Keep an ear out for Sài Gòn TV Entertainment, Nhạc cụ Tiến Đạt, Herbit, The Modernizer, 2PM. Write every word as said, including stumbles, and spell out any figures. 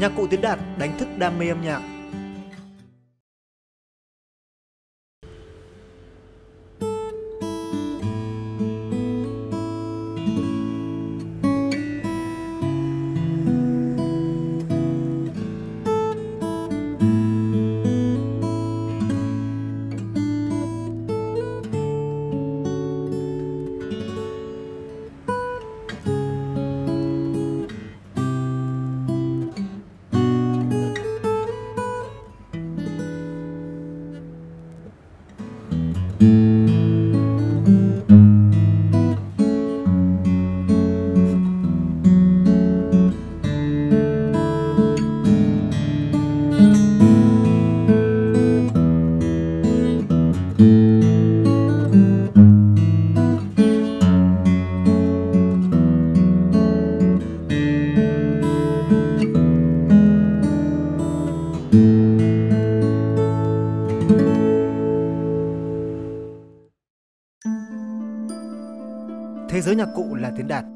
Nhạc cụ Tiến Đạt đánh thức đam mê âm nhạc. Thế giới nhạc cụ là Tiến Đạt.